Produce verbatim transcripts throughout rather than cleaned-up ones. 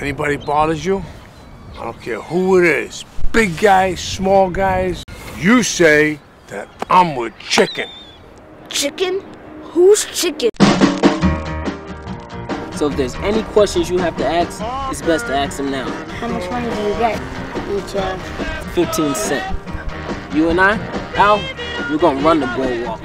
Anybody bothers you, I don't care who it is, big guys, small guys, you say that I'm with Chicken. Chicken? Who's Chicken? So if there's any questions you have to ask, it's best to ask them now. How much money do you get each hour? fifteen cents. You and I, Al, we're gonna run the boardwalk.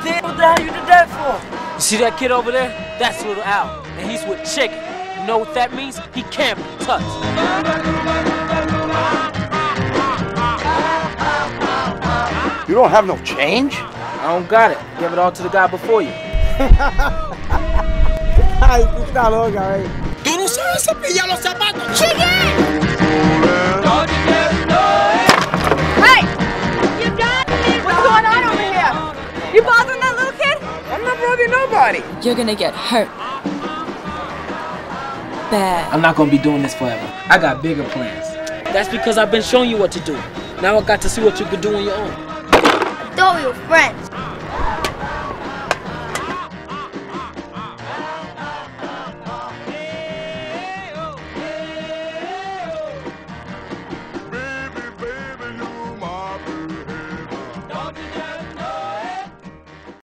Damn, what the hell you did that for? You see that kid over there? That's little Al, and he's with Chicken. You know what that means? He can't be touched. You don't have no change? I don't got it. Give it all to the guy before you. It's not all guy. Tú no sabes cepillar los zapatos. Chicken! Hey! You got me! What's going on over here? You bothering that little kid? I'm not bothering nobody. You're gonna get hurt. Bad. I'm not gonna be doing this forever. I got bigger plans. That's because I've been showing you what to do. Now I got to see what you could do on your own. Throw your friends.